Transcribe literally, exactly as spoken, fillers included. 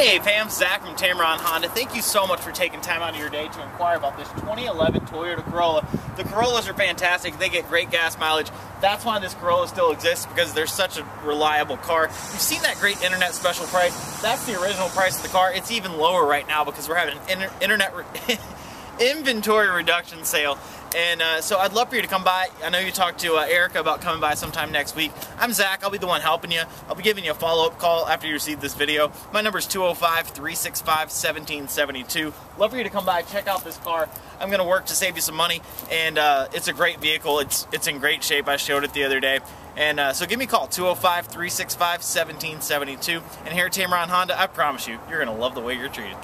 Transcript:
Hey fam, Zach from Tameron Honda. Thank you so much for taking time out of your day to inquire about this twenty eleven Toyota Corolla. The Corollas are fantastic. They get great gas mileage. That's why this Corolla still exists, because they're such a reliable car. You've seen that great internet special price. That's the original price of the car. It's even lower right now because we're having an inter internet re inventory reduction sale. And uh, so I'd love for you to come by. I know you talked to uh, Erica about coming by sometime next week. I'm Zach. I'll be the one helping you. I'll be giving you a follow-up call after you receive this video. My number is two oh five, three six five, one seven seven two. Love for you to come by, check out this car. I'm going to work to save you some money, and uh, it's a great vehicle. It's, it's in great shape. I showed it the other day. And uh, so give me a call, two oh five, three six five, one seven seven two. And here at Tameron Honda, I promise you, you're going to love the way you're treated.